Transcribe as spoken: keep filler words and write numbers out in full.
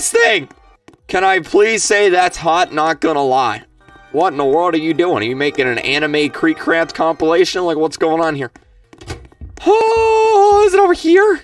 this thing! Can I please say that's hot? Not gonna lie. What in the world are you doing? Are you making an anime KreekCraft compilation? Like, what's going on here? Oh, is it over here?